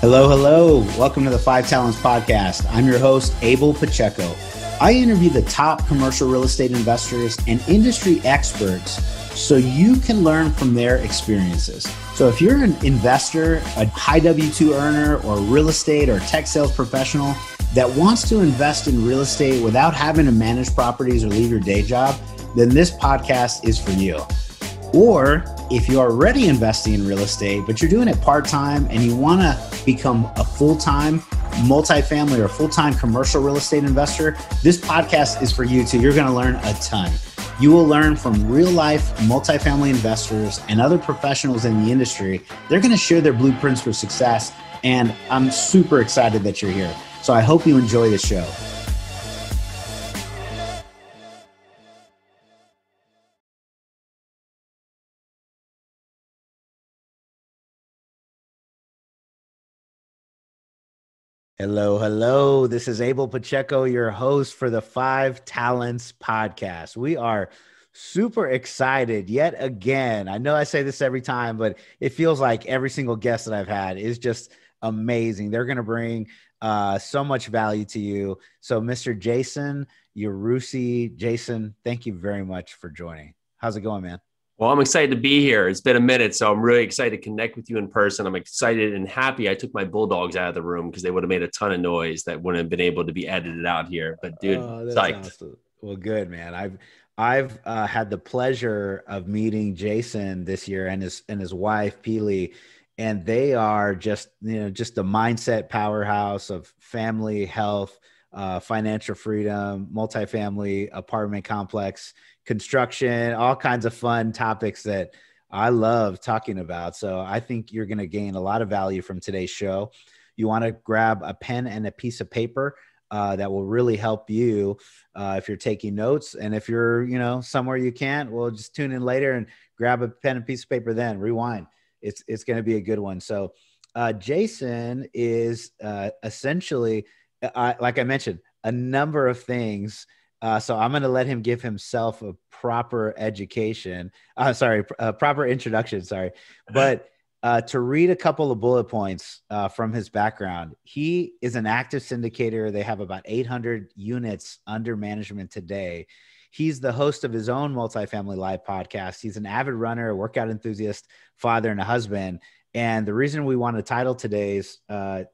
Hello, hello. Welcome to the Five Talents Podcast. I'm your host, Abel Pacheco. I interview the top commercial real estate investors and industry experts so you can learn from their experiences. So if you're an investor, a high W-2 earner, or real estate or tech sales professional that wants to invest in real estate without having to manage properties or leave your day job, then this podcast is for you. Or if you're already investing in real estate, but you're doing it part-time and you want to become a full-time multifamily or full-time commercial real estate investor, this podcast is for you too. You're going to learn a ton. You will learn from real-life multifamily investors and other professionals in the industry. They're going to share their blueprints for success, and I'm super excited that you're here. So I hope you enjoy the show. Hello, hello. This is Abel Pacheco, your host for the Five Talents Podcast. We are super excited yet again. I know I say this every time, but it feels like every single guest that I've had is just amazing. They're going to bring so much value to you. So Mr. Jason Yarusi, Jason, thank you very much for joining. How's it going, man? Well, I'm excited to be here. It's been a minute, so I'm really excited to connect with you in person. I'm excited and happy I took my bulldogs out of the room because they would have made a ton of noise that wouldn't have been able to be edited out here. But dude, psyched. Awesome. Well, good, man. I've had the pleasure of meeting Jason this year and his wife Pili, and they are just the mindset powerhouse of family, health, financial freedom, multifamily apartment complex construction, all kinds of fun topics that I love talking about. So I think you're going to gain a lot of value from today's show. You want to grab a pen and a piece of paper that will really help you if you're taking notes. And if you're, somewhere you can't, well, just tune in later and grab a pen and piece of paper then. Rewind. It's going to be a good one. So Jason is essentially, like I mentioned, a number of things. So I'm going to let him give himself a proper education. Proper introduction. Sorry. But to read a couple of bullet points from his background, he is an active syndicator. They have about 800 units under management today. He's the host of his own Multifamily Live podcast. He's an avid runner, a workout enthusiast, father, and a husband. And the reason we want to title today's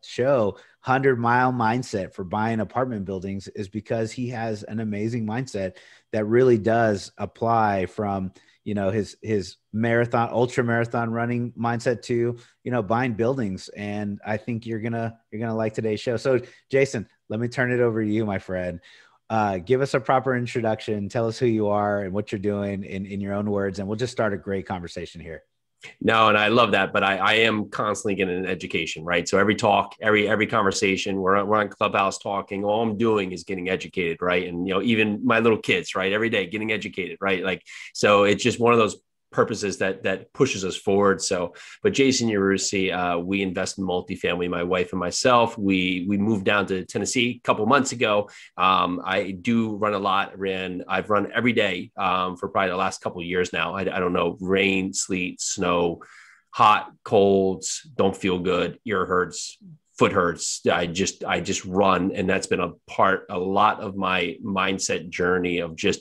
show 100-Mile Mindset for Buying Apartment Buildings is because he has an amazing mindset that really does apply from, his ultra marathon running mindset to, buying buildings. And I think you're going to like today's show. So Jason, let me turn it over to you, my friend. Give us a proper introduction. Tell us who you are and what you're doing in your own words. And we'll just start a great conversation here. No, and I love that, but I am constantly getting an education, right? So every talk, every conversation, we're on Clubhouse talking. All I'm doing is getting educated, right? And even my little kids, right? Every day getting educated, right? Like, so it's just one of those purposes that pushes us forward. So, but Jason Yarusi, we invest in multifamily. My wife and myself, we moved down to Tennessee a couple months ago. I do run a lot. I've run every day for probably the last couple of years now. I don't know, rain, sleet, snow, hot, colds, don't feel good, ear hurts, foot hurts. I just run, and that's been a lot of my mindset journey of just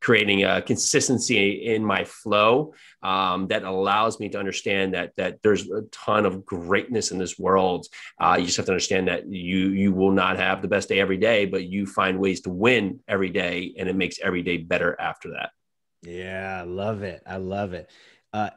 creating a consistency in my flow that allows me to understand that there's a ton of greatness in this world. You just have to understand that you will not have the best day every day, but you find ways to win every day, and it makes every day better after that. Yeah, I love it. I love it.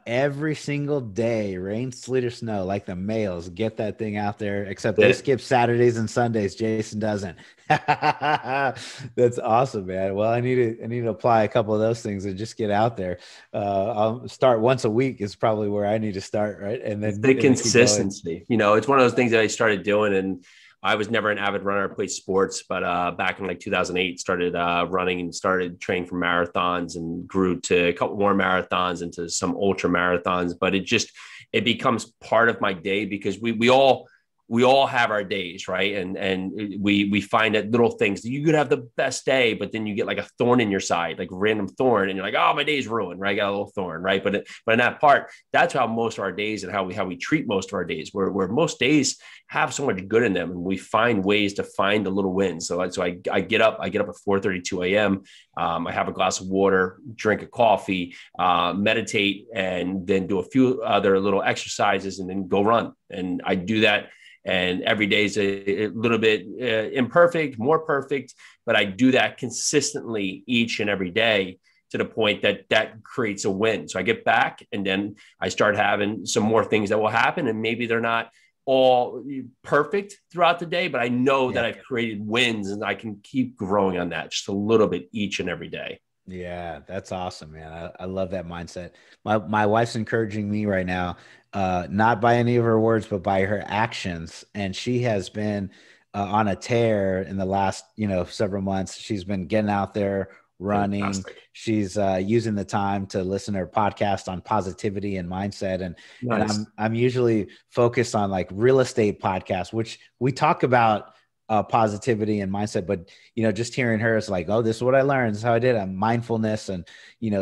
Every single day, rain, sleet, or snow, like the males, get that thing out there, except they skip Saturdays and Sundays. Jason doesn't. That's awesome, man. Well, I need to apply a couple of those things and just get out there. I'll start once a week is probably where I need to start. Right. And then the consistency, it's one of those things that I started doing, and I was never an avid runner. I played sports, but back in like 2008, started running and started training for marathons and grew to a couple more marathons and to some ultra marathons. But it becomes part of my day because we all we all have our days, right? And we find that little things, you could have the best day, but then you get like a thorn in your side, like random thorn, and you're like, oh, my day's ruined, right? I got a little thorn, right? But in that part, that's how most of our days and how we treat most of our days, where most days have so much good in them, and we find ways to find the little wins. So I get up at 4:32 a.m. I have a glass of water, drink a coffee, meditate, and then do a few other little exercises, and then go run. And I do that. And every day is a little bit imperfect, more perfect, but I do that consistently each and every day, to the point that creates a win. So I get back, and then I start having some more things that will happen, and maybe they're not all perfect throughout the day, but I know that I've created wins, and I can keep growing on that just a little bit each and every day. Yeah, that's awesome, man. I love that mindset. My wife's encouraging me right now, not by any of her words, but by her actions. And she has been on a tear in the last, several months. She's been getting out there, running. Fantastic. She's using the time to listen to her podcast on positivity and mindset. And, nice. And I'm usually focused on like real estate podcasts, which we talk about positivity and mindset, but just hearing her is like, oh, this is what I learned, this is how I did it. Mindfulness and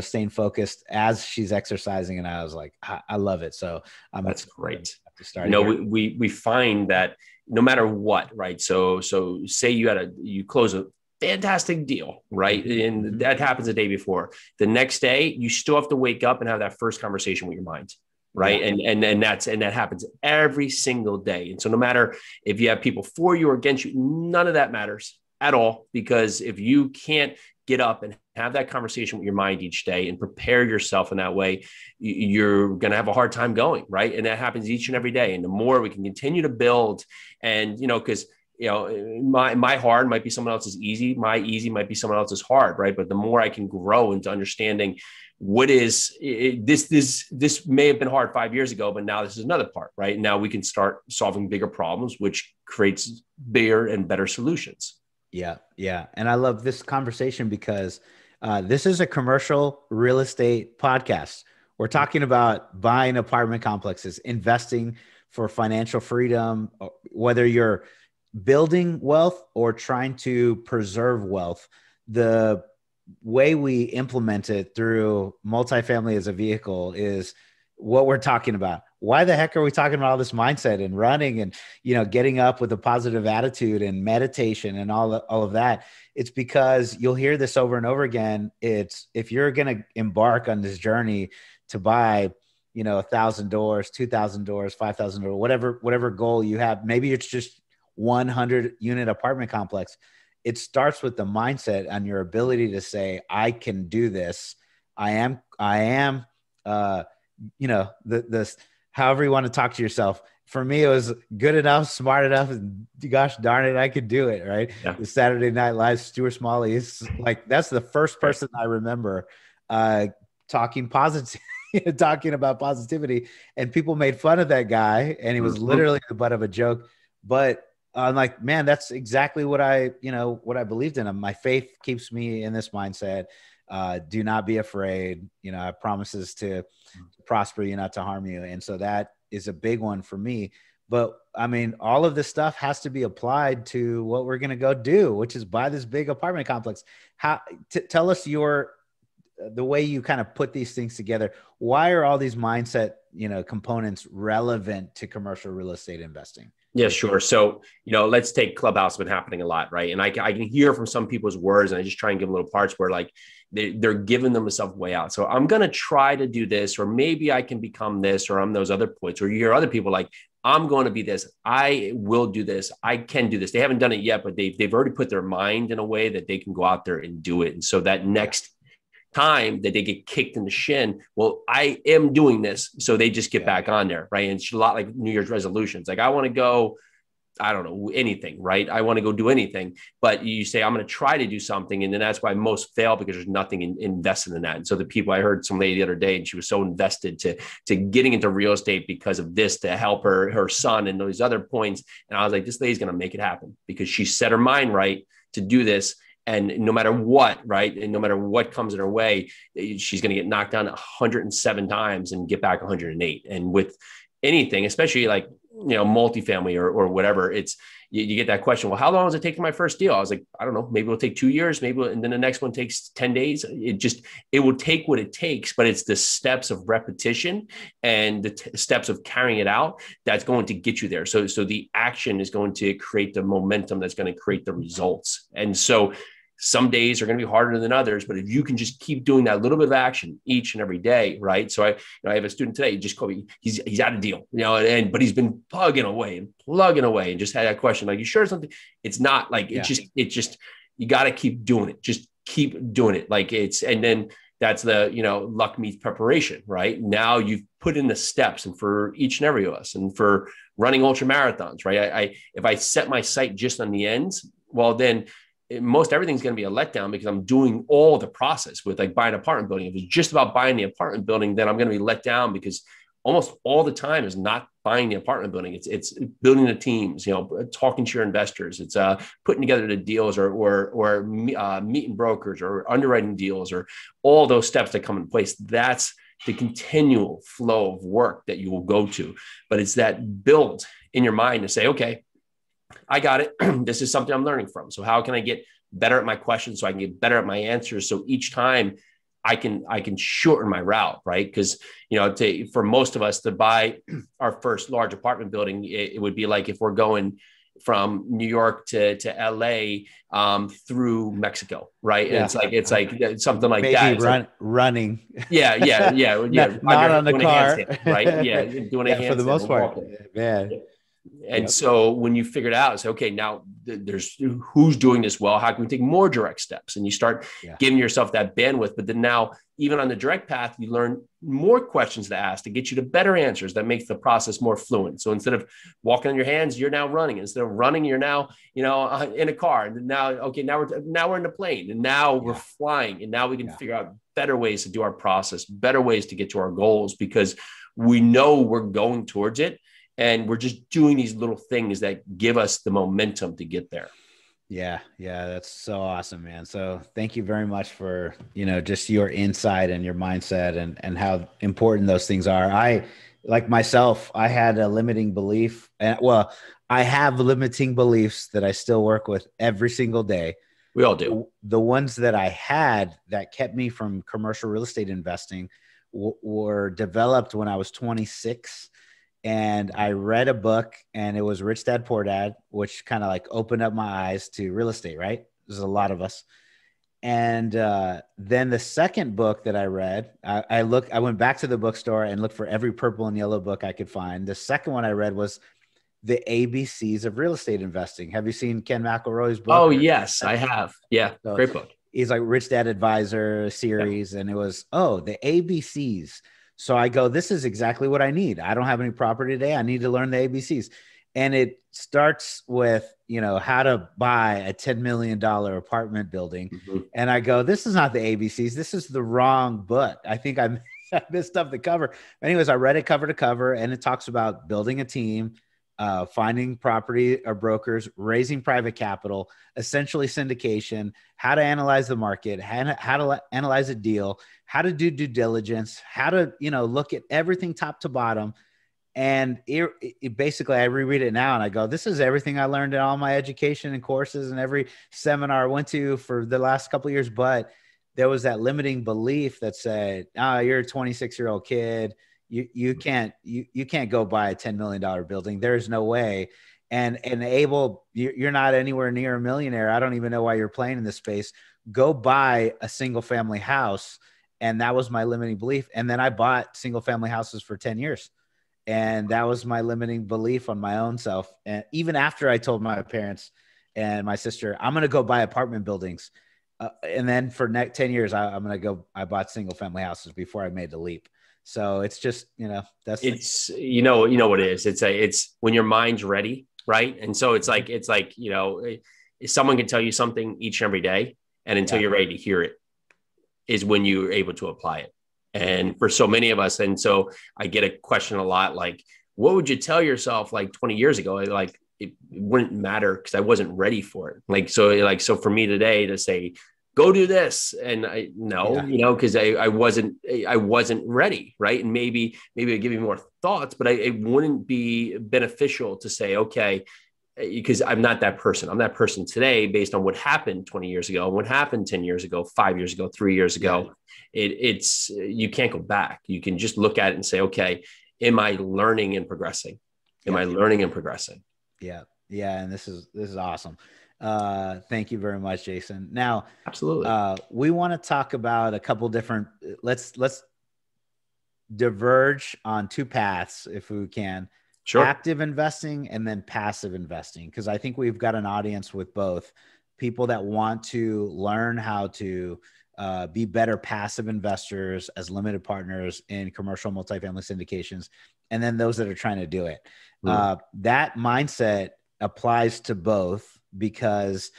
staying focused as she's exercising. And I was like, I love it. So that's great. To start, we find that no matter what, right? So say you close a fantastic deal, right? And that happens the day before. The next day, you still have to wake up and have that first conversation with your mind. Right. And that happens every single day. And so no matter if you have people for you or against you, none of that matters at all, because if you can't get up and have that conversation with your mind each day and prepare yourself in that way, you're going to have a hard time going. Right. And that happens each and every day. And the more we can continue to build, and, my hard might be someone else's easy. My easy might be someone else's hard. Right. But the more I can grow into understanding what is this may have been hard 5 years ago, but now this is another part, right? Now we can start solving bigger problems, which creates bigger and better solutions. Yeah. Yeah. And I love this conversation because this is a commercial real estate podcast. We're talking about buying apartment complexes, investing for financial freedom, whether you're building wealth or trying to preserve wealth. The way we implement it through multifamily as a vehicle is what we're talking about. Why the heck are we talking about all this mindset and running and, getting up with a positive attitude and meditation and all of that? It's because you'll hear this over and over again. It's if you're going to embark on this journey to buy, 1,000 doors, 2,000 doors, 5,000 doors, whatever goal you have, maybe it's just 100 unit apartment complex. It starts with the mindset and your ability to say, I can do this. I am, however you want to talk to yourself. For me, it was good enough, smart enough, and gosh darn it, I could do it, right? Yeah. The Saturday Night Live, Stuart Smalley is like, that's the first person I remember talking positive, talking about positivity. And people made fun of that guy, and he was literally the butt of a joke. But I'm like, man, that's exactly what I believed in. My faith keeps me in this mindset. Do not be afraid. I promises to prosper you, not to harm you. And so that is a big one for me. But I mean, all of this stuff has to be applied to what we're going to go do, which is buy this big apartment complex. Tell us the way you kind of put these things together. Why are all these mindset, components relevant to commercial real estate investing? Yeah, sure. So, let's take Clubhouse, been happening a lot, right? And I can hear from some people's words, and I just try and give them little parts where like they're giving themselves way out. So I'm going to try to do this, or maybe I can become this, or I'm those other points, or you hear other people like, I'm going to be this. I will do this. I can do this. They haven't done it yet, but they've already put their mind in a way that they can go out there and do it. And so that next time that they get kicked in the shin, well, I am doing this. So they just get back on there. Right. And it's a lot like New Year's resolutions. Like I want to go, I don't know, anything, right? I want to go do anything, but you say, I'm going to try to do something. And then that's why most fail, because there's nothing invested in that. And so the people, I heard some lady the other day, and she was so invested to getting into real estate because of this, to help her son and those other points. And I was like, this lady's going to make it happen because she set her mind right to do this. And no matter what, right? And no matter what comes in her way, she's going to get knocked down 107 times and get back 108. And with anything, especially like, you know, multifamily or whatever. It's, you get that question, well, how long does it take for my first deal? I was like, I don't know, maybe it'll take 2 years, maybe, and then the next one takes 10 days. It will take what it takes, but it's the steps of repetition and the steps of carrying it out that's going to get you there. So the action is going to create the momentum that's going to create the results. And so some days are going to be harder than others, but if you can just keep doing that little bit of action each and every day, right? So I have a student today, he just called me, he's out of deal, you know, but he's been plugging away and just had that question. Like, you sure something? It's not like, it's just, you got to keep doing it. Just keep doing it. Like it's, and then that's the, you know, luck meets preparation, right? Now you've put in the steps, and for each and every of us, and for running ultra marathons, right? If I set my sight just on the ends, well, then most everything's going to be a letdown because I'm doing all the process with like buying an apartment building. If it's just about buying the apartment building, then I'm going to be let down because almost all the time is not buying the apartment building. It's building the teams, you know, talking to your investors. It's putting together the deals or meeting brokers or underwriting deals or all those steps that come in place. That's the continual flow of work that you will go to, but it's that build in your mind to say, okay, I got it. This is something I'm learning from. So how can I get better at my questions so I can get better at my answers? So each time I can shorten my route, right? Because, you know, for most of us to buy our first large apartment building, it would be like if we're going from New York to LA through Mexico, right? Yeah. And it's like something like maybe that. It's like, running. Yeah. Not on the car. Right? Yeah, doing a handstand. For the most part, man. Yeah. And so when you figure it out, say, okay, now there's who's doing this well, how can we take more direct steps? And you start giving yourself that bandwidth, but then now even on the direct path, you learn more questions to ask to get you to better answers that makes the process more fluent. So instead of walking on your hands, you're now running. Instead of running, you're now, you know, in a car. And now, okay, now we're in the plane, and now we're flying, and now we can figure out better ways to do our process, better ways to get to our goals, because we know we're going towards it. And we're just doing these little things that give us the momentum to get there. Yeah. Yeah. That's so awesome, man. So thank you very much for, you know, just your insight and your mindset and how important those things are. I, like myself, I had a limiting belief. Well, I have limiting beliefs that I still work with every single day. We all do. The ones that I had that kept me from commercial real estate investing were developed when I was 26. And I read a book, and it was Rich Dad, Poor Dad, which kind of like opened up my eyes to real estate, right? There's a lot of us. And then the second book that I read, I went back to the bookstore and looked for every purple and yellow book I could find. The second one I read was The ABCs of Real Estate Investing. Have you seen Ken McElroy's book? Oh, yes, I have. Yeah, so great book. He's like Rich Dad Advisor series. Yeah. And it was, the ABCs. So I go, this is exactly what I need. I don't have any property today. I need to learn the ABCs. And it starts with, you know, how to buy a $10 million apartment building. Mm-hmm. And I go, this is not the ABCs. This is the wrong book. I think I missed up the cover. Anyways, I read it cover to cover, and it talks about building a team, finding property or brokers, raising private capital, essentially syndication, how to analyze the market, how to analyze a deal, how to do due diligence, how to, you know, look at everything top to bottom. And it basically, I reread it now and I go, this is everything I learned in all my education and courses and every seminar I went to for the last couple of years. But there was that limiting belief that said, you're a 26-year-old kid. You can't go buy a $10 million building. There's no way. And Abel, you're not anywhere near a millionaire. I don't even know why you're playing in this space. Go buy a single family house. And that was my limiting belief. And then I bought single family houses for 10 years. And that was my limiting belief on my own self. And even after I told my parents and my sister, I'm going to go buy apartment buildings. And then for next 10 years, I bought single family houses before I made the leap. So it's just, you know, you know what it is. It's when your mind's ready. Right. And so it's like, you know, someone can tell you something each and every day, and until you're ready to hear it is when you're able to apply it. And for so many of us. And so I get a question a lot, like, what would you tell yourself like 20 years ago? Like, it wouldn't matter because I wasn't ready for it. Like, so for me today to say, go do this. And I, no, yeah. You know, cause I wasn't ready. Right. And maybe I'd give you more thoughts, but it wouldn't be beneficial to say, okay, because I'm not that person. I'm that person today based on what happened 20 years ago, what happened 10 years ago, 5 years ago, 3 years ago. It's, you can't go back. You can just look at it and say, okay, am I learning and progressing? Am I learning and progressing? Yeah. Yeah. And this is awesome. Thank you very much, Jason. Now, absolutely. We want to talk about a couple different, let's diverge on two paths if we can. Sure. Active investing and then passive investing. Cause I think we've got an audience with both people that want to learn how to, be better passive investors as limited partners in commercial multifamily syndications. And then those that are trying to do it, that mindset applies to both because,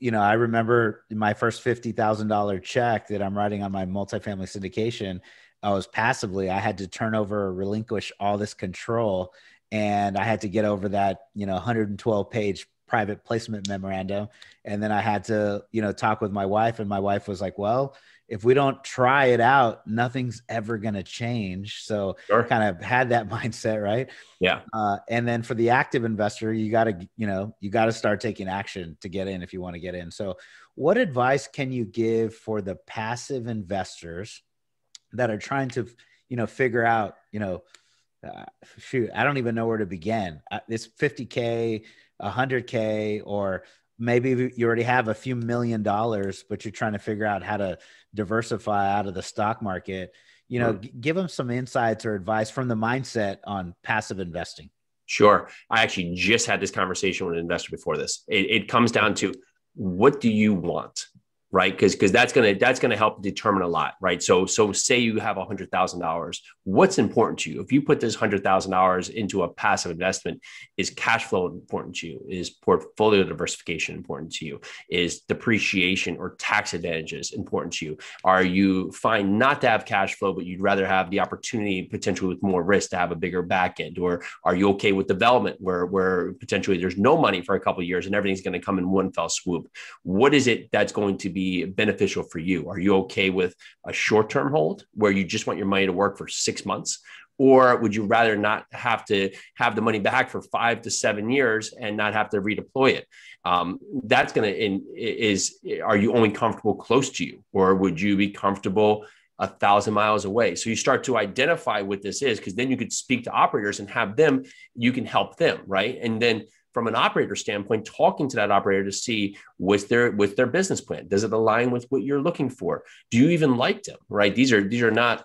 you know, I remember my first $50,000 check that I'm writing on my multifamily syndication. I was passively, I had to turn over, relinquish all this control. And I had to get over that, you know, 112-page private placement memorandum. And then I had to, you know, talk with my wife, and my wife was like, well, if we don't try it out, nothing's ever going to change. So sure. Kind of had that mindset. Right. Yeah. And then for the active investor, you got to start taking action to get in if you want to get in. So what advice can you give for the passive investors that are trying to, you know, figure out, you know, shoot, I don't even know where to begin. It's 50K, 100K, or maybe you already have a few $1 million, but you're trying to figure out how to diversify out of the stock market. You know, give them some insights or advice from the mindset on passive investing. Sure. I actually just had this conversation with an investor before this. It comes down to, what do you want? Right. Cause that's going to help determine a lot. Right. So say you have $100,000, what's important to you? If you put this $100,000 into a passive investment, is cash flow important to you? Is portfolio diversification important to you? Is depreciation or tax advantages important to you? Are you fine not to have cash flow, but you'd rather have the opportunity potentially with more risk to have a bigger back end? Or are you okay with development where potentially there's no money for a couple of years and everything's going to come in one fell swoop? What is it that's going to be beneficial for you? Are you okay with a short-term hold where you just want your money to work for 6 months? Or would you rather not have to have the money back for 5 to 7 years and not have to redeploy it? That's going to is, are you only comfortable close to you? Or would you be comfortable 1,000 miles away? So you start to identify what this is, because then you could speak to operators and have them, you can help them. Right. And then from an operator standpoint, talking to that operator to see what's their business plan. Does it align with what you're looking for? Do you even like them? Right. These are not,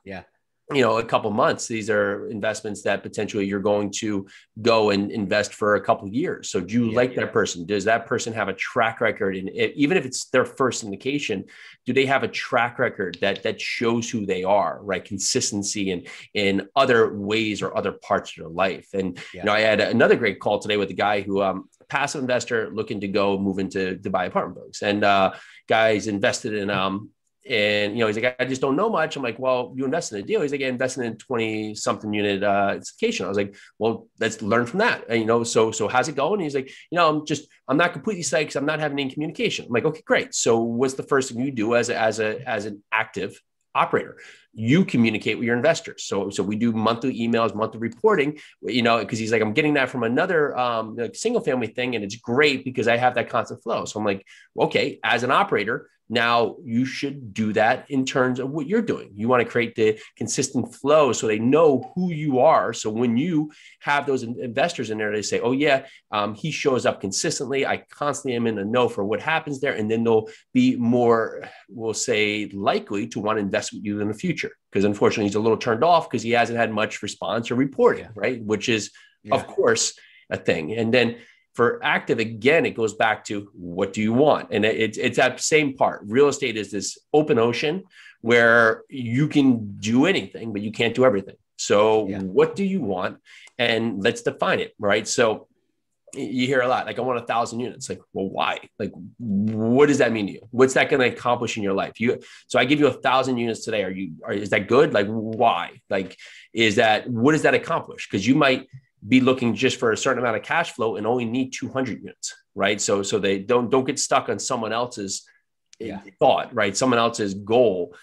you know, a couple months. These are investments that potentially you're going to go and invest for a couple of years. So do you like that person? Does that person have a track record? And even if it's their first syndication, do they have a track record that shows who they are, right? Consistency and in other ways or other parts of their life. And, you know, I had another great call today with a guy who, passive investor looking to go move into Dubai apartment buildings, and guys invested in, and, you know, he's like, I just don't know much. I'm like, well, you invested in a deal. He's like, I invested in 20 something unit syndication. I was like, well, let's learn from that. And, you know, so how's it going? He's like, you know, I'm not completely psyched because I'm not having any communication. I'm like, okay, great. So what's the first thing you do as an active operator? You communicate with your investors. So we do monthly emails, monthly reporting, you know, because he's like, I'm getting that from another like single family thing. And it's great because I have that constant flow. So I'm like, okay, as an operator, now you should do that in terms of what you're doing. You want to create the consistent flow so they know who you are. So when you have those investors in there, they say, oh yeah, he shows up consistently. I constantly am in the know for what happens there. And then they'll be more, we'll say, likely to want to invest with you in the future. Because unfortunately he's a little turned off because he hasn't had much response or reporting, right? Which is of course a thing. And then for active, again, it goes back to what do you want? And it's that same part. Real estate is this open ocean where you can do anything, but you can't do everything. So what do you want? And let's define it, right? So you hear a lot, like, I want 1,000 units. Like, well, why? Like, what does that mean to you? What's that going to accomplish in your life? So I give you 1,000 units today. Is that good? Like, why? Like, what does that accomplish? Because you might be looking just for a certain amount of cash flow and only need 200 units, right? So they don't get stuck on someone else's thought, right? Someone else's goal.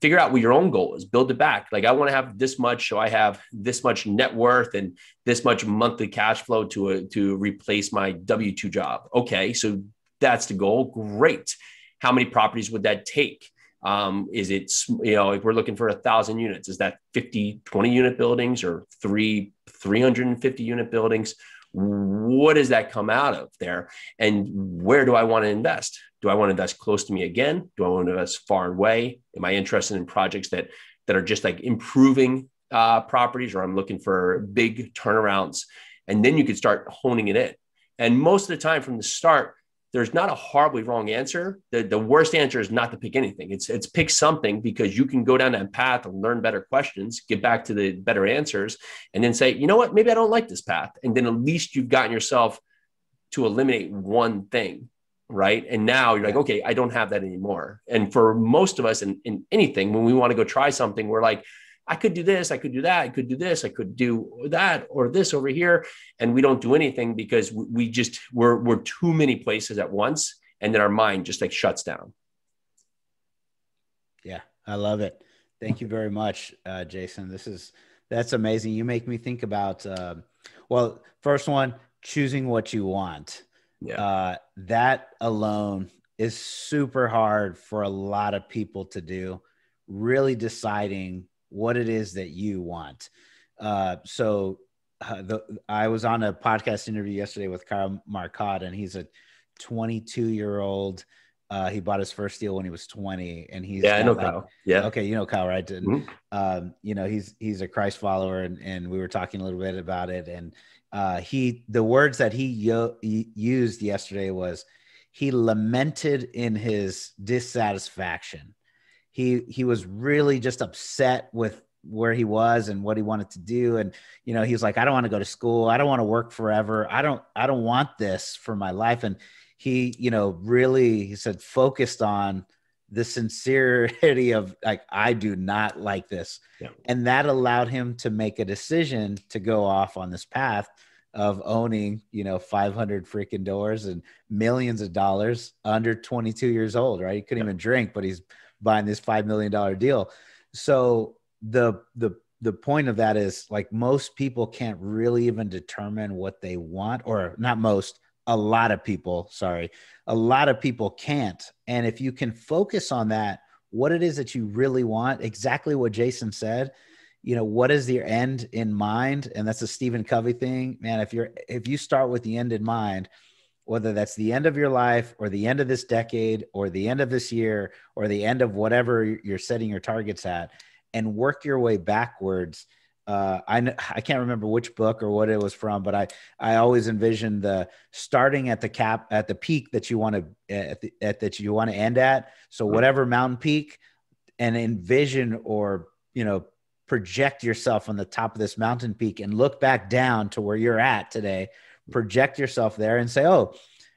Figure out what your own goal is, build it back. Like, I want to have this much, so I have this much net worth and this much monthly cash flow to replace my W-2 job. Okay, so that's the goal. Great. How many properties would that take? Is it, you know, if we're looking for 1,000 units, is that 50, 20 unit buildings or 350 unit buildings? What does that come out of there? And where do I want to invest? Do I want to invest close to me again? Do I want to invest far away? Am I interested in projects that are just like improving properties, or I'm looking for big turnarounds? And then you could start honing it in. And most of the time from the start, there's not a horribly wrong answer. The worst answer is not to pick anything. It's pick something, because you can go down that path and learn better questions, get back to the better answers, and then say, you know what, maybe I don't like this path. And then at least you've gotten yourself to eliminate one thing, right? And now you're like, okay, I don't have that anymore. And for most of us in anything, when we want to go try something, we're like, I could do this, I could do that, I could do this, I could do that, or this over here. And we don't do anything because we're too many places at once. And then our mind just like shuts down. Yeah, I love it. Thank you very much, Jason. That's amazing. You make me think about, well, first one, choosing what you want. Yeah. That alone is super hard for a lot of people to do, really deciding what it is that you want. I was on a podcast interview yesterday with Kyle Marcotte, and he's a 22-year-old. He bought his first deal when he was 20, and he's I know Kyle. Yeah, okay, you know Kyle, right? And, mm-hmm. You know, he's a Christ follower, and we were talking a little bit about it. And the words that he used yesterday was he lamented in his dissatisfaction. He was really just upset with where he was and what he wanted to do. And, you know, he was like, I don't want to go to school. I don't want to work forever. I don't want this for my life. And he, you know, really, he said, focused on the sincerity of like, I do not like this. Yeah. And that allowed him to make a decision to go off on this path of owning, you know, 500 freaking doors and millions of dollars under 22 years old, right? He couldn't even drink, but he's buying this $5 million deal. So the point of that is, like, most people can't really even determine what they want, or not most, a lot of people can't. And if you can focus on that, what it is that you really want, exactly what Jason said, you know, what is your end in mind? And that's a Stephen Covey thing, man. If you start with the end in mind, whether that's the end of your life or the end of this decade or the end of this year or the end of whatever you're setting your targets at, and work your way backwards. I can't remember which book or what it was from, but I always envision the starting at the peak that you want to that you want to end at. So whatever mountain peak, and envision, or, you know, project yourself on the top of this mountain peak and look back down to where you're at today. Project yourself there and say, oh,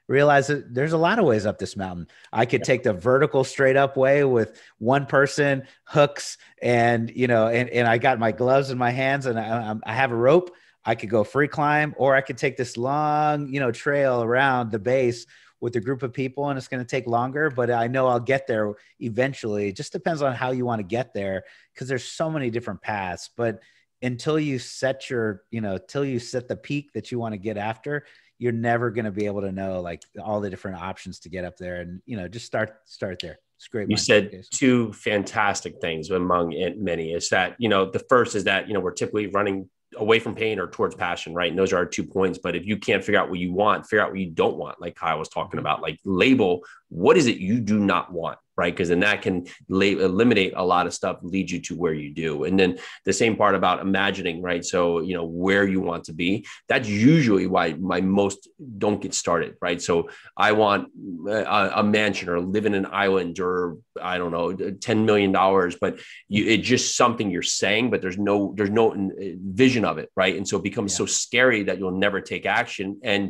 realize that there's a lot of ways up this mountain. I could take the vertical straight up way with one person, hooks, and, you know, and I got my gloves in my hands and I have a rope. I could go free climb, or I could take this long, you know, trail around the base with a group of people, and it's going to take longer, but I know I'll get there eventually. It just depends on how you want to get there, because there's so many different paths. But until you set the peak that you want to get after, you're never going to be able to know, like, all the different options to get up there. And, you know, just start there. It's great. You said two fantastic things among many. Is that, you know, the first is that, you know, we're typically running away from pain or towards passion, right? And those are our 2 points. But if you can't figure out what you want, figure out what you don't want, like Kyle was talking about, like, label what is it you do not want, right? Because then that can eliminate a lot of stuff, lead you to where you do. And then the same part about imagining, right? So, you know, where you want to be, that's usually why my most don't get started, right? So I want a mansion, or live in an island, or I don't know, $10 million, but it's just something you're saying, but there's no vision of it, right? And so it becomes so scary that you'll never take action. And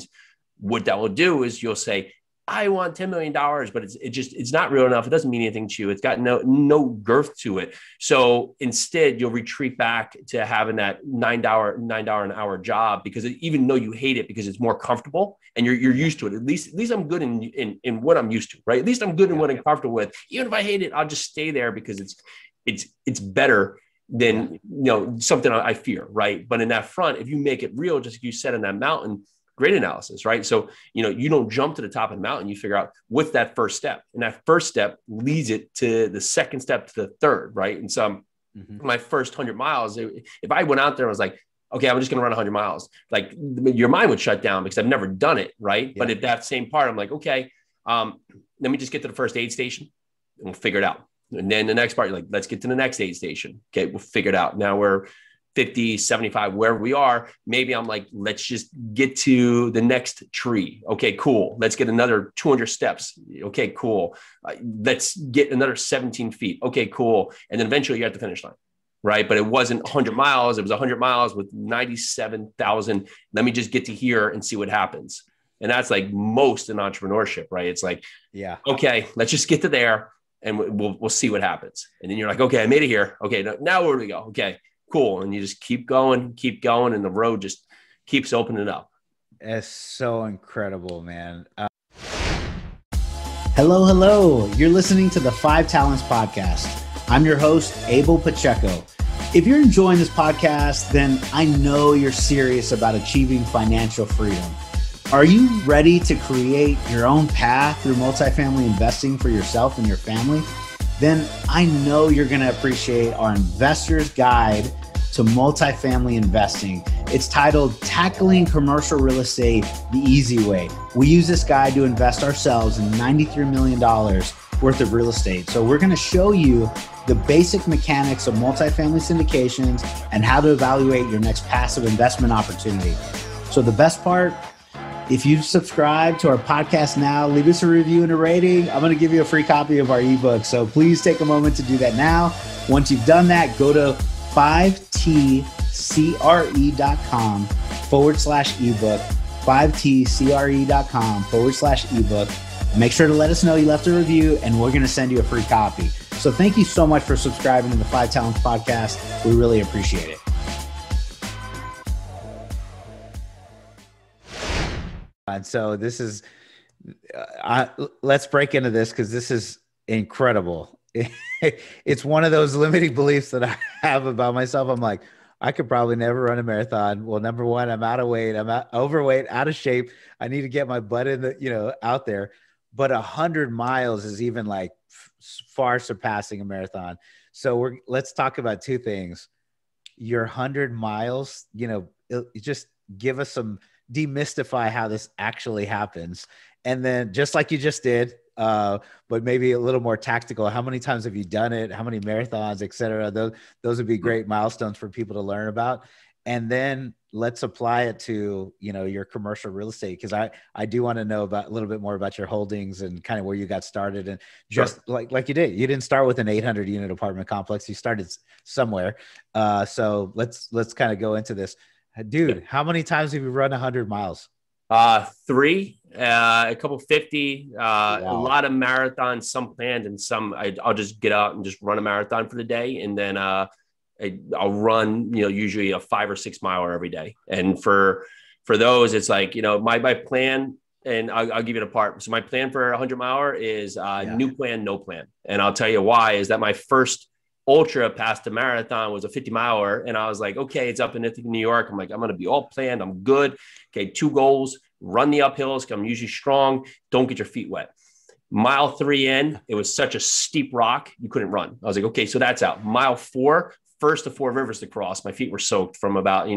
what that will do is you'll say, I want $10 million, but it's not real enough. It doesn't mean anything to you. It's got no girth to it. So instead you'll retreat back to having that $9 an hour job, because even though you hate it, because it's more comfortable and you're used to it. At least I'm good in what I'm used to, right? At least I'm good in what I'm comfortable with. Even if I hate it, I'll just stay there because it's better than, something I fear. Right. But in that front, if you make it real, just like you said, in that mountain, great analysis, right? So, you don't jump to the top of the mountain, you figure out what's that first step. And that first step leads it to the second step, to the third, right? And so my first 100 miles, if I went out there and was like, okay, I'm just going to run 100 miles, like your mind would shut down because I've never done it. Right. Yeah. But at that same part, I'm like, okay, let me just get to the first aid station and we'll figure it out. And then the next part, you're like, let's get to the next aid station. Okay. We'll figure it out. Now we're 50, 75, wherever we are, maybe I'm like, let's just get to the next tree. Okay, cool. Let's get another 200 steps. Okay, cool. Let's get another 17 feet. Okay, cool. And then eventually you're at the finish line, right? But it wasn't 100 miles. It was 100 miles with 97,000. Let me just get to here and see what happens. And that's like most in entrepreneurship, right? It's like, yeah, okay, let's just get to there and we'll see what happens. And then you're like, okay, I made it here. Okay, now where do we go? Okay. Cool. And you just keep going. And the road just keeps opening up. It's so incredible, man. Hello. You're listening to the Five Talents Podcast. I'm your host, Abel Pacheco. If you're enjoying this podcast, then I know you're serious about achieving financial freedom. Are you ready to create your own path through multifamily investing for yourself and your family? Then I know you're going to appreciate our Investor's Guide to Multifamily Investing. It's titled Tackling Commercial Real Estate the Easy Way. We use this guide to invest ourselves in $93 million worth of real estate. So we're going to show you the basic mechanics of multifamily syndications and how to evaluate your next passive investment opportunity. So the best part, if you subscribe to our podcast now, leave us a review and a rating. I'm going to give you a free copy of our ebook. So please take a moment to do that now. Once you've done that, go to 5tcre.com/ebook, 5tcre.com/ebook. Make sure to let us know you left a review and we're going to send you a free copy. So thank you so much for subscribing to the Five Talents Podcast. We really appreciate it. And so this is, let's break into this because this is incredible. It's one of those limiting beliefs that I have about myself. I'm like, I could probably never run a marathon. Well, number one, I'm out of weight. I'm overweight, out of shape. I need to get my butt in the, out there. But 100 miles is even like far surpassing a marathon. So let's talk about two things. Your 100 miles, just give us some, demystify how this actually happens. And then just like you just did, but maybe a little more tactical, how many times have you done it? How many marathons, et cetera? Those would be great milestones for people to learn about. And then let's apply it to, your commercial real estate. Cause I do want to know about a little bit more about your holdings and kind of where you got started. And just like you did, you didn't start with an 800 unit apartment complex. You started somewhere. So let's kind of go into this. Dude, how many times have you run 100 miles? 3, a couple 50, wow. A lot of marathons, some planned and some I'll just get out and just run a marathon for the day. And then, I'll run, usually a 5 or 6 miler every day. And for those, it's like, my plan, and I'll give it a part. So my plan for 100 miler is new plan, no plan. And I'll tell you why is that my first ultra past the marathon was a 50 miler. And I was like, okay, it's up in Ithaca, New York. I'm like, I'm going to be all planned. I'm good. Okay. 2 goals, run the uphills. I'm usually strong. Don't get your feet wet. Mile 3 in, it was such a steep rock. You couldn't run. I was like, okay, so that's out. Mile 4, first of 4 rivers to cross. My feet were soaked from about, 30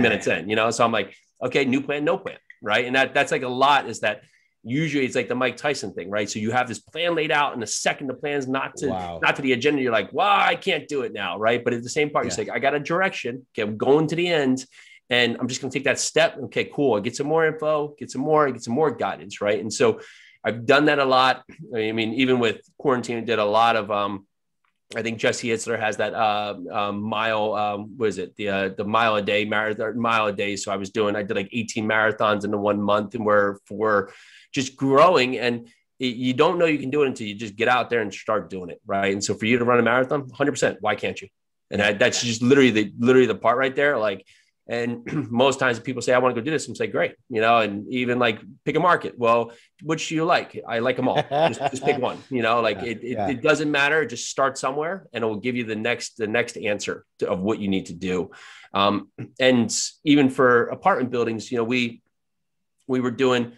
minutes in, so I'm like, okay, new plan, no plan. Right. And that's like a lot is that usually it's like the Mike Tyson thing, right? So you have this plan laid out and the second the plan's not to the agenda, you're like, wow, I can't do it now. Right. But at the same part, you're like, I got a direction. Okay. I'm going to the end and I'm just going to take that step. Okay, cool. I get some more info, get some more guidance. Right. And so I've done that a lot. I mean, even with quarantine, I did a lot of, I think Jesse Hitzler has that mile. What is it? The mile a day marathon, mile a day. So I did like 18 marathons in the 1 month, and we're just growing. And you don't know you can do it until you just get out there and start doing it, right? And so for you to run a marathon, 100%, why can't you? And that's just literally the part right there. Like, and most times people say, I want to go do this. I'm say, great. You know, and even like pick a market. Well, which do you like? I like them all. Just pick one, you know, like it doesn't matter. Just start somewhere and it will give you the next answer of what you need to do. And even for apartment buildings, you know, we were doing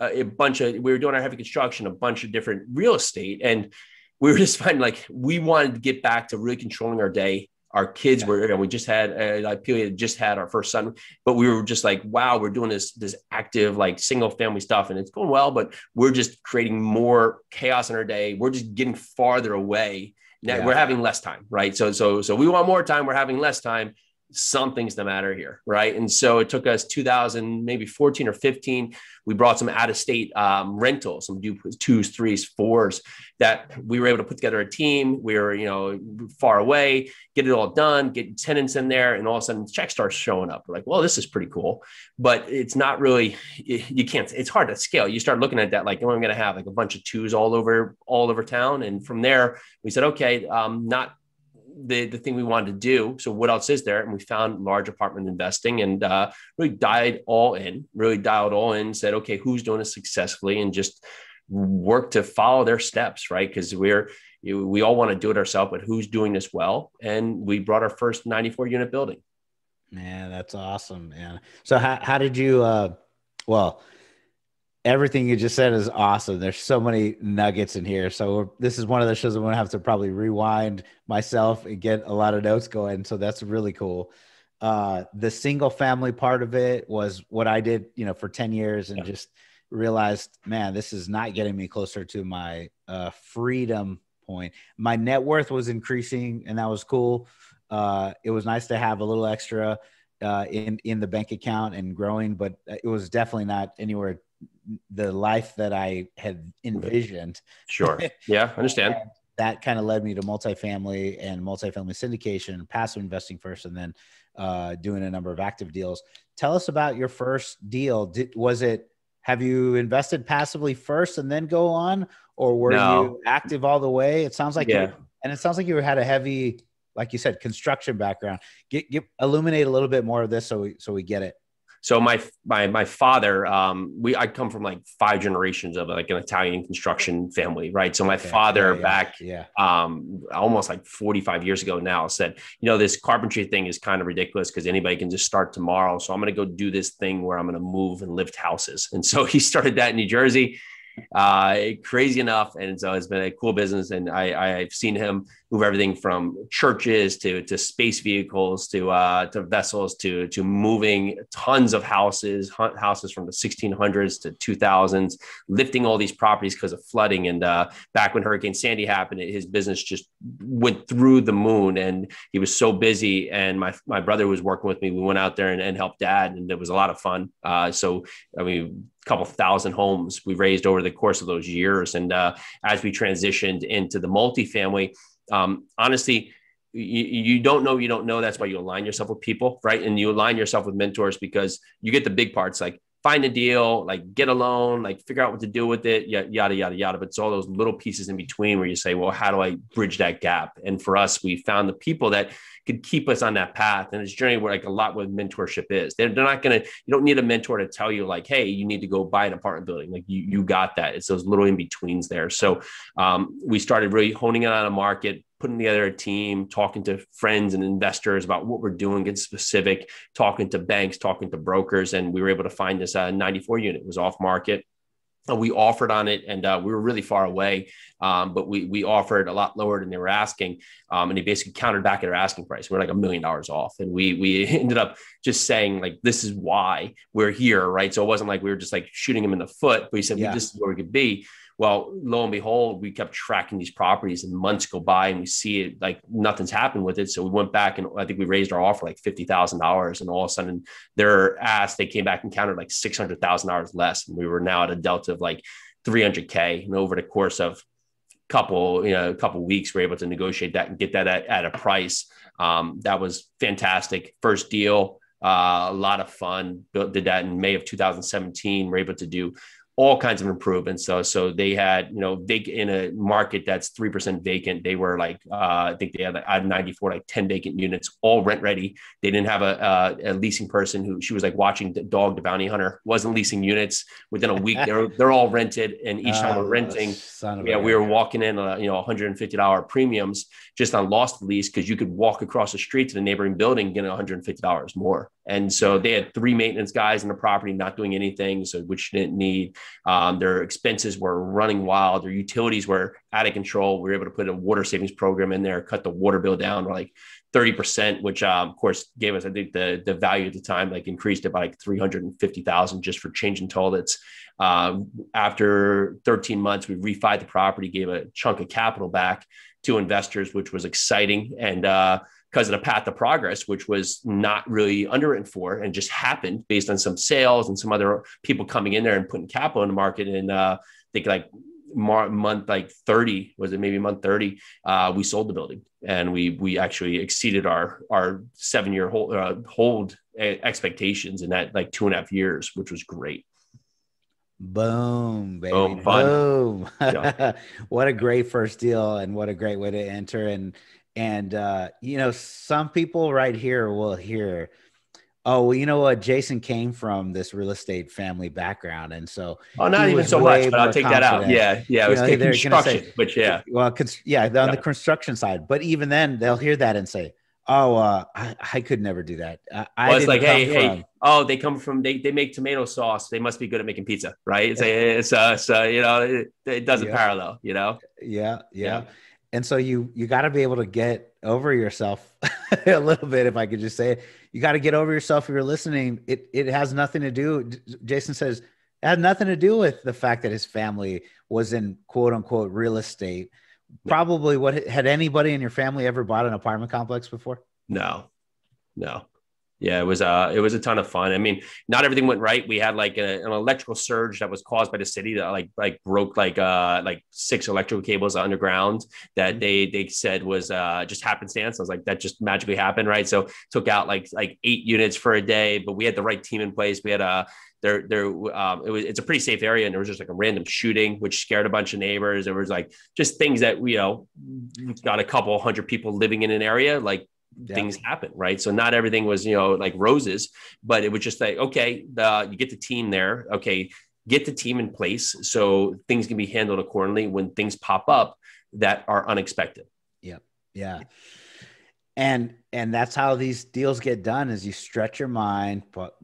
we were doing our heavy construction, a bunch of different real estate. And we were just finding like, we wanted to get back to really controlling our day. Our kids were, and we just had, like Pili had just had our first son, but we were just like, wow, we're doing this active, like single family stuff and it's going well, but we're just creating more chaos in our day. We're just getting farther away. Now we're having less time, right? So we want more time. We're having less time. Something's the matter here, right? And so it took us 2014 or 15. We brought some out-of-state rentals, some 2s, 3s, 4s that we were able to put together a team. We were, you know, far away, get it all done, get tenants in there, and all of a sudden checks start showing up. We're like, well, this is pretty cool, but it's not really. You can't. It's hard to scale. You start looking at that like, oh, I'm going to have like a bunch of 2s all over town, and from there we said, okay, not the thing we wanted to do. So what else is there? And we found large apartment investing and really dialed all in, said, okay, who's doing this successfully, and just work to follow their steps, right? Because we all want to do it ourselves, but who's doing this well? And we brought our first 94-unit building. Man, that's awesome, man. So how did you, everything you just said is awesome. There's so many nuggets in here. So this is one of the shows I'm going to have to probably rewind myself and get a lot of notes going. So that's really cool. The single family part of it was what I did, you know, for 10 years and just realized, man, this is not getting me closer to my freedom point. My net worth was increasing and that was cool. It was nice to have a little extra in the bank account and growing, but it was definitely not anywhere the life that I had envisioned. Sure. Yeah. I understand. That kind of led me to multifamily and multifamily syndication, passive investing first, and then doing a number of active deals. Tell us about your first deal. Have you invested passively first and then go on, or were you active all the way? It sounds like, it sounds like you had a heavy, like you said, construction background. Illuminate a little bit more of this. So we get it. So my father, I come from like 5 generations of like an Italian construction family, right? So my father almost like 45 years ago now said, you know, this carpentry thing is kind of ridiculous because anybody can just start tomorrow. So I'm going to go do this thing where I'm going to move and lift houses. And so he started that in New Jersey, crazy enough. And so it's been a cool business. And I've seen him move everything from churches to space vehicles, to vessels, to moving tons of houses from the 1600s to 2000s, lifting all these properties because of flooding. And, back when Hurricane Sandy happened, his business just went through the moon and he was so busy. And my brother was working with me. We went out there and helped Dad. And it was a lot of fun. Couple thousand homes we raised over the course of those years. And as we transitioned into the multifamily, honestly, you don't know. That's why you align yourself with people, right? And you align yourself with mentors because you get the big parts, like find a deal, like get a loan, like figure out what to do with it, yada, yada, yada. But it's all those little pieces in between where you say, well, how do I bridge that gap? And for us, we found the people that could keep us on that path. And it's journey where like a lot with mentorship is. They're not going to, you don't need a mentor to tell you like, hey, you need to go buy an apartment building. Like you got that. It's those little in-betweens there. So we started really honing in on a market, putting together a team, talking to friends and investors about what we're doing, getting specific, talking to banks, talking to brokers. And we were able to find this 94 unit. It was off market. We offered on it and we were really far away, but we offered a lot lower than they were asking. And they basically countered back at their asking price. We were like $1 million off. And we ended up just saying like, this is why we're here, right? So it wasn't like we were just like shooting them in the foot, but we said, well, this is where we could be. Well, lo and behold, we kept tracking these properties and months go by and we see it like nothing's happened with it. So we went back and I think we raised our offer like $50,000 and all of a sudden they came back and countered like $600,000 less. And we were now at a delta of like $300K. And over the course of couple weeks, we were able to negotiate that and get that at a price. That was fantastic. First deal, a lot of fun. Did that in May of 2017. We were able to do all kinds of improvements. So they had, in a market that's 3% vacant, they were like, I think they had like 94, like 10 vacant units, all rent ready. They didn't have a leasing person she was like watching the Dog the Bounty Hunter, wasn't leasing units. Within a week, they're all rented. And each time we're renting, we were walking in, $150 premiums just on lost lease, because you could walk across the street to the neighboring building, getting $150 more. And so they had 3 maintenance guys in the property, not doing anything, which didn't need. Their expenses were running wild. Their utilities were out of control. We were able to put a water savings program in there, cut the water bill down by like 30%, which of course gave us, I think the value at the time, like increased it by like $350,000 just for changing toilets. After 13 months, we refied the property, gave a chunk of capital back to investors, which was exciting. And, because of the path of progress, which was not really underwritten for and just happened based on some sales and some other people coming in there and putting capital in the market. And I think like month 30, we sold the building, and we actually exceeded our 7-year hold expectations in that like 2.5 years, which was great. Boom, baby. Boom. Boom. Yeah. What a great first deal, and what a great way to enter. And some people right here will hear, oh, well, you know what? Jason came from this real estate family background. And so, not even so much, but I'll take that out. Yeah. Yeah. It was construction, but yeah. Well, on the construction side. But even then, they'll hear that and say, oh, I could never do that. They come from, they make tomato sauce. They must be good at making pizza, right? It doesn't parallel, Yeah. And so you got to be able to get over yourself a little bit, if I could just say it. You got to get over yourself if you're listening. It has nothing to do, Jason says, it had nothing to do with the fact that his family was in quote unquote real estate. No. Probably had anybody in your family ever bought an apartment complex before? No. Yeah, it was a ton of fun. I mean, not everything went right. We had like an electrical surge that was caused by the city that like broke like 6 electrical cables underground that they said was just happenstance. I was like, that just magically happened, right? So took out like 8 units for a day, but we had the right team in place. We had it's a pretty safe area, and there was just like a random shooting, which scared a bunch of neighbors. There was like just things that got a couple hundred people living in an area, like. Yeah. Things happen, right? So not everything was, like roses, but it was just like, okay, you get the team there. Okay. Get the team in place, so things can be handled accordingly when things pop up that are unexpected. Yep. Yeah. And that's how these deals get done, is you stretch your mind, but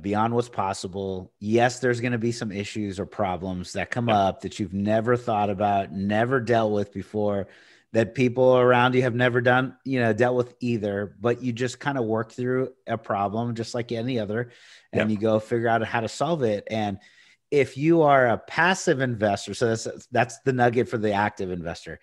beyond what's possible. Yes, there's going to be some issues or problems that come up that you've never thought about, never dealt with before, that people around you have never done, dealt with either, but you just kind of work through a problem just like any other, and you go figure out how to solve it. And if you are a passive investor, so that's the nugget for the active investor.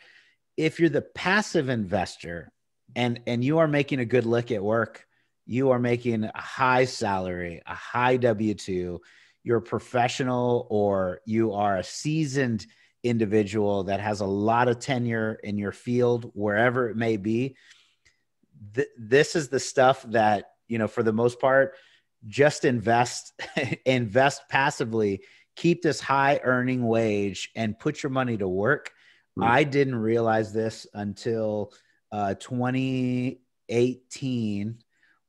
If you're the passive investor and you are making a good lick at work, you are making a high salary, a high W-2, you're a professional, or you are a seasoned individual that has a lot of tenure in your field, wherever it may be. This is the stuff that, for the most part, just invest passively, keep this high earning wage and put your money to work. Mm-hmm. I didn't realize this until 2018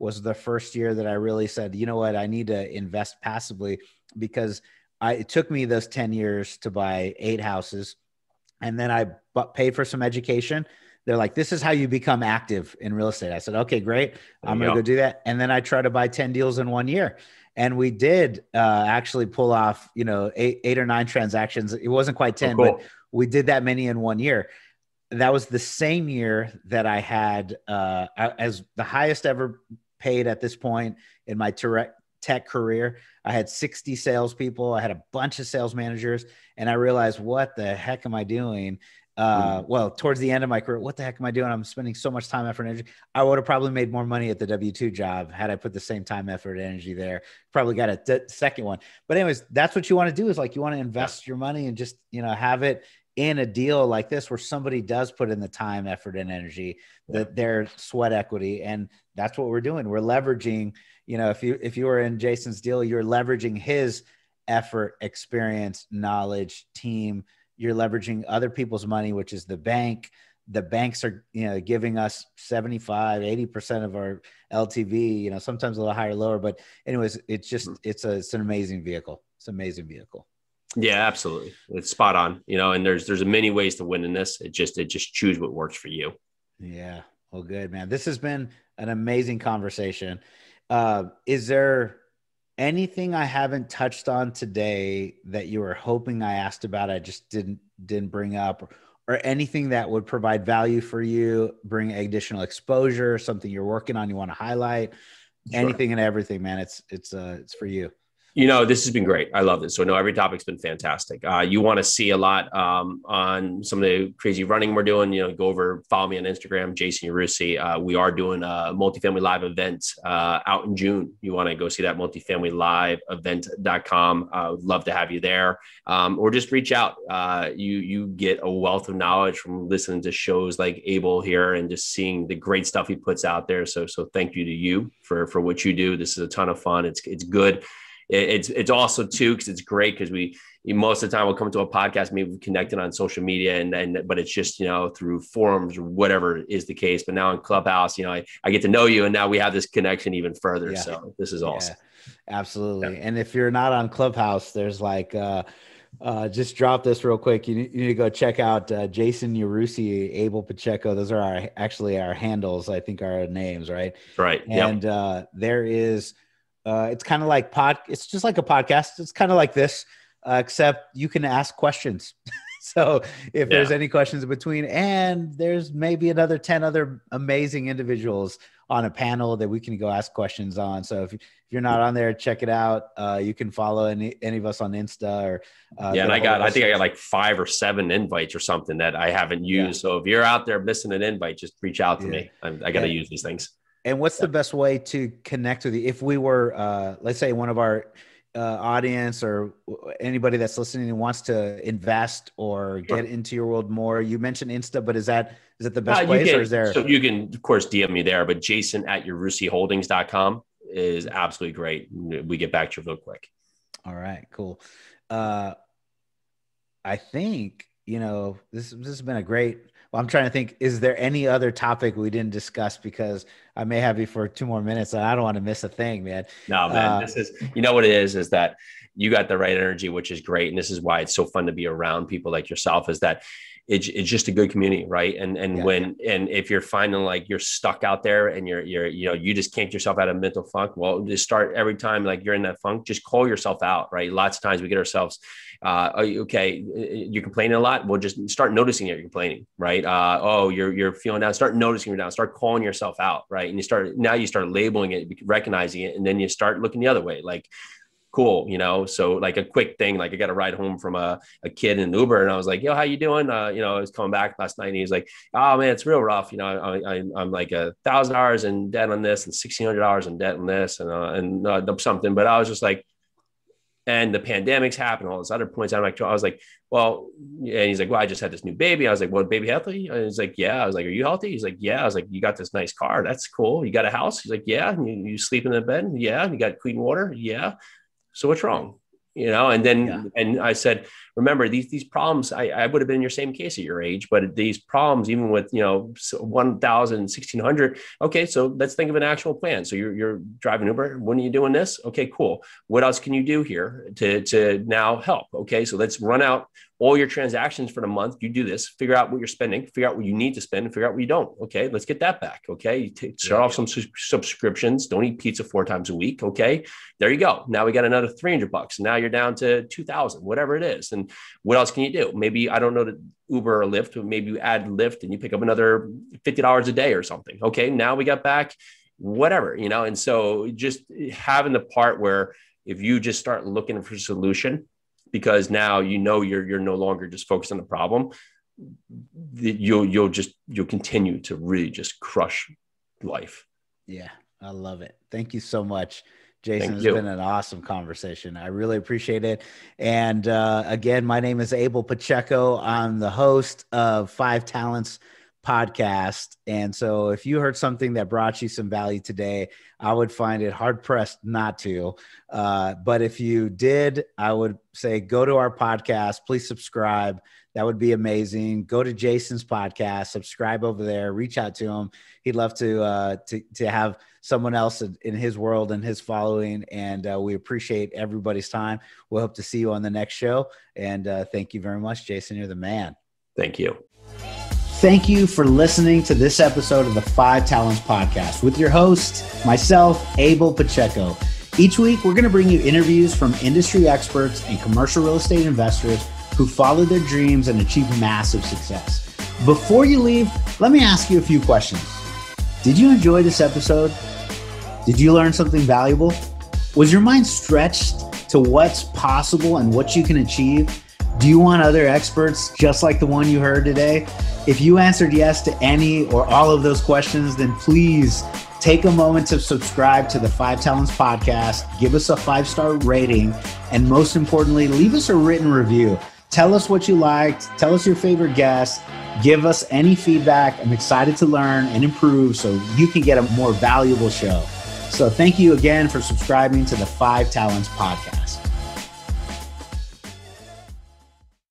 was the first year that I really said, you know what, I need to invest passively, because it took me those 10 years to buy 8 houses. And then I paid for some education. They're like, this is how you become active in real estate. I said, okay, great. I'm going to go do that. And then I tried to buy 10 deals in 1 year. And we did actually pull off, 8 or 9 transactions. It wasn't quite 10, but we did that many in 1 year. That was the same year that I had as the highest ever paid at this point in my tech career. I had 60 salespeople. I had a bunch of sales managers, and I realized, what the heck am I doing? Well, towards the end of my career, what the heck am I doing? I'm spending so much time, effort, and energy. I would have probably made more money at the W-2 job had I put the same time, effort, and energy there. Probably got a second one. But anyways, that's what you want to do, is like, you want to invest your money and just, have it in a deal like this where somebody does put in the time, effort, and energy, that their sweat equity. And that's what we're doing. We're leveraging, you know, if you were in Jason's deal, you're leveraging his effort, experience, knowledge, team. You're leveraging other people's money, which is the bank. The banks are, you know, giving us 75, 80% of our LTV, you know, sometimes a little higher, lower, but anyways, it's just, it's an amazing vehicle. It's an amazing vehicle. Yeah, absolutely. It's spot on, you know, and there's many ways to win in this. It just choose what works for you. Yeah. Well, good, man. This has been an amazing conversation. Is there anything I haven't touched on today that you were hoping I asked about, I just didn't bring up, or anything that would provide value for you, bring additional exposure, something you're working on, you want to highlight? Sure. Anything and everything, man. It's for you. You know, this has been great. I love this. So no, every topic's been fantastic. You want to see a lot on some of the crazy running we're doing, you know, go over, follow me on Instagram, Jason Yarusi. We are doing a multifamily live event out in June. You want to go see that, multifamilyliveevent.com. Would love to have you there, or just reach out. You get a wealth of knowledge from listening to shows like Abel here and just seeing the great stuff he puts out there. So thank you to you for what you do. This is a ton of fun. It's good. It's also too, because it's great, because most of the time we'll come to a podcast, maybe we've connected on social media but it's just, you know, through forums or whatever is the case. But now in Clubhouse, you know, I get to know you, and now we have this connection even further. Yeah. So this is awesome. Yeah, absolutely. Yeah. And if you're not on Clubhouse, there's like, just drop this real quick. You need to go check out Jason Yarusi, Abel Pacheco. Those are actually our handles, I think, are our names, right? Right. And yep. There is, it's kind of like it's just like a podcast. It's kind of like this, except you can ask questions. So if there's any questions in between, and there's maybe another 10 other amazing individuals on a panel that we can go ask questions on. So if you're not on there, check it out. You can follow any of us on Insta or and I think I got like 5 or 7 invites or something that I haven't used. Yeah. So if you're out there missing an invite, just reach out to me. I got to use these things. And what's the best way to connect with you? If we were, let's say one of our audience or anybody that's listening and wants to invest or get into your world more, you mentioned Insta, but is that the best place, or is there? So you can, of course, DM me there, but Jason@YarusiHoldings.com is absolutely great. We get back to you real quick. All right, cool. I think, you know, this has been a great, well, I'm trying to think, is there any other topic we didn't discuss? Because I may have you for 2 more minutes and I don't want to miss a thing, man. No, man, this is, you know what it is that you got the right energy, which is great. And this is why it's so fun to be around people like yourself, is that it's just a good community. Right. And if you're finding like you're stuck out there and you're, you know, you just can't get yourself out of mental funk. Well, just start every time, like you're in that funk, just call yourself out. Right. Lots of times we get ourselves, okay, you're complaining a lot. Well, just start noticing that you're complaining, right? You're feeling down. Start noticing you're down. Start calling yourself out, right? And you start labeling it, recognizing it, and then you start looking the other way, like, cool, you know. So like a quick thing, like I got a ride home from a kid in Uber, and I was like, yo, how you doing? You know, I was coming back last night, and he was like, oh man, it's real rough. You know, I'm like $1,000 in debt on this and $1,600 in debt on this and something. But I was just like, and the pandemic's happened, all those other points. I was like, well, and he's like, well, I just had this new baby. I was like, well, baby healthy? And he's like, yeah. I was like, are you healthy? He's like, yeah. I was like, you got this nice car. That's cool. You got a house? He's like, yeah. And you sleep in the bed? Yeah. And you got clean water? Yeah. So what's wrong? You know? And then, and I said, remember these problems, I would have been in your same case at your age, but these problems, even with, you know, 1,000, 1,600. Okay. So let's think of an actual plan. So you're driving Uber. When are you doing this? Okay, cool. What else can you do here to now help? Okay. So let's run out all your transactions for the month. You do this, figure out what you're spending, figure out what you need to spend, and figure out what you don't. Okay. Let's get that back. Okay. You shut off some subscriptions. Don't eat pizza 4 times a week. Okay. There you go. Now we got another $300. Now you're down to 2,000, whatever it is. And what else can you do? Maybe, I don't know, to Uber or Lyft, but maybe you add Lyft and you pick up another $50 a day or something. Okay. Now we got back whatever, you know? And so just having the part where if you just start looking for a solution, because now you know you're no longer just focused on the problem, you'll continue to really just crush life. Yeah, I love it. Thank you so much, Jason, it's been an awesome conversation. I really appreciate it. And again, my name is Abel Pacheco. I'm the host of Five Talents Podcast. And so if you heard something that brought you some value today, I would find it hard pressed not to. But if you did, I would say go to our podcast, please subscribe. That would be amazing. Go to Jason's podcast, subscribe over there, reach out to him. He'd love to have someone else in his world and his following. And we appreciate everybody's time. We'll hope to see you on the next show. And thank you very much, Jason. You're the man. Thank you. Thank you for listening to this episode of the Five Talents Podcast with your host, myself, Abel Pacheco. Each week, we're going to bring you interviews from industry experts and commercial real estate investors who followed their dreams and achieved massive success. Before you leave, let me ask you a few questions. Did you enjoy this episode? Did you learn something valuable? Was your mind stretched to what's possible and what you can achieve? Do you want other experts just like the one you heard today? If you answered yes to any or all of those questions, then please take a moment to subscribe to the Five Talents Podcast, give us a 5-star rating, and most importantly, leave us a written review. Tell us what you liked. Tell us your favorite guest. Give us any feedback. I'm excited to learn and improve so you can get a more valuable show. So thank you again for subscribing to the Five Talents Podcast.